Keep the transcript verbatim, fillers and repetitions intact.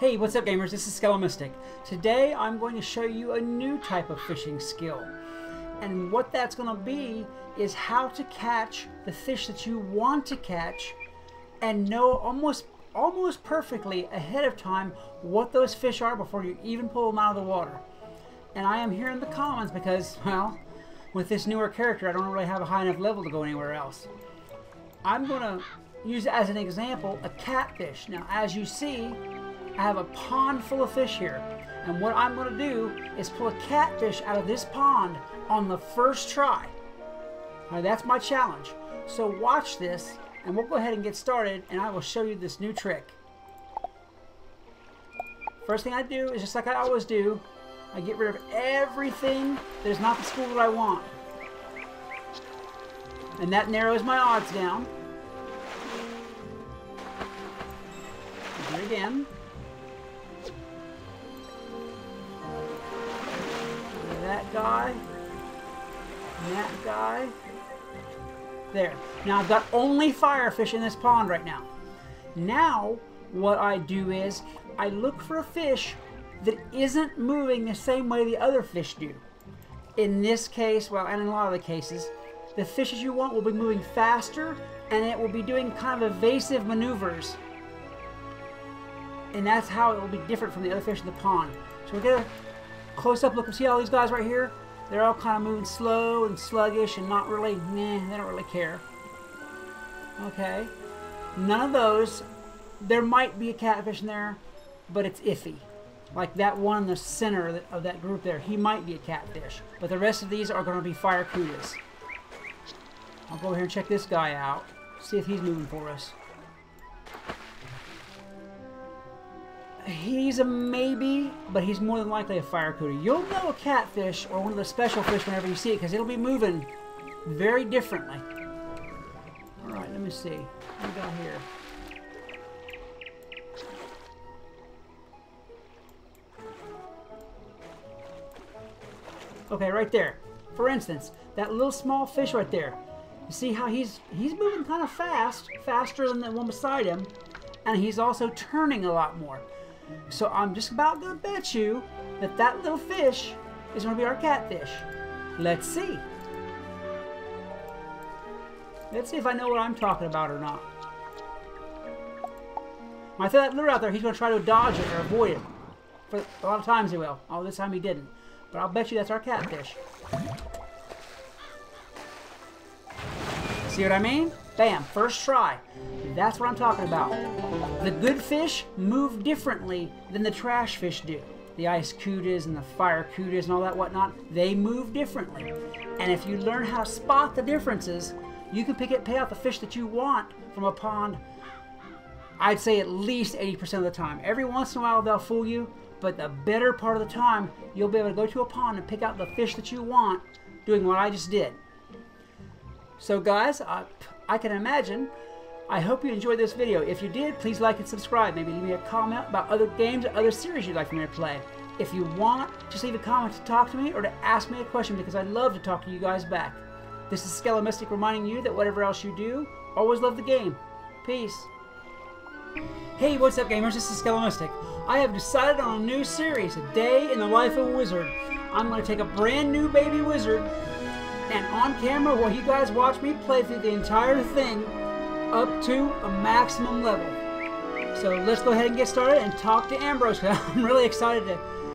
Hey, what's up gamers, this is Skelemystyk. Today I'm going to show you a new type of fishing skill. And what that's going to be is how to catch the fish that you want to catch and know almost almost perfectly ahead of time what those fish are before you even pull them out of the water. And I am here in the commons because, well, with this newer character I don't really have a high enough level to go anywhere else. I'm going to use as an example a catfish. Now as you see, I have a pond full of fish here, and what I'm going to do is pull a catfish out of this pond on the first try. Now that's my challenge. So watch this and we'll go ahead and get started and I will show you this new trick. First thing I do is just like I always do, I get rid of everything that is not the school that I want. And that narrows my odds down. Do it again. That guy. And that guy. There. Now I've got only firefish in this pond right now. Now what I do is I look for a fish that isn't moving the same way the other fish do. In this case, well, and in a lot of the cases, the fishes you want will be moving faster and it will be doing kind of evasive maneuvers. And that's how it will be different from the other fish in the pond. So we're going to close up look and see all these guys right here. They're all kind of moving slow and sluggish and not really, nah, they don't really care. Okay. None of those. There might be a catfish in there, but it's iffy. Like that one in the center of that group there, he might be a catfish. But the rest of these are going to be firecudas. I'll go over here and check this guy out. See if he's moving for us. He's a maybe, but he's more than likely a firecuda. You'll know a catfish or one of the special fish whenever you see it because it'll be moving very differently. All right, let me see. What do we got here? Okay, right there. For instance, that little small fish right there. You see how he's he's moving kind of fast, faster than the one beside him, and he's also turning a lot more. So I'm just about going to bet you that that little fish is going to be our catfish. Let's see. Let's see if I know what I'm talking about or not. When I throw that lure out there, he's going to try to dodge it or avoid it. For a lot of times he will. Oh, this time he didn't. But I'll bet you that's our catfish. See what I mean? Bam, first try. That's what I'm talking about. The good fish move differently than the trash fish do. The ice cudas and the fire cudas and all that whatnot, they move differently. And if you learn how to spot the differences, you can pick it, pay out the fish that you want from a pond, I'd say at least eighty percent of the time. Every once in a while they'll fool you, but the better part of the time, you'll be able to go to a pond and pick out the fish that you want doing what I just did. So guys, I, I can imagine, I hope you enjoyed this video. If you did, please like and subscribe. Maybe leave me a comment about other games or other series you'd like for me to play. If you want, just leave a comment to talk to me or to ask me a question because I'd love to talk to you guys back. This is Skelemystyk reminding you that whatever else you do, always love the game. Peace. Hey, what's up gamers, this is Skelemystyk. I have decided on a new series, A Day in the Life of a Wizard. I'm going to take a brand new baby wizard and on camera while you guys watch me play through the entire thing up to a maximum level. So let's go ahead and get started and talk to Ambrose. I'm really excited to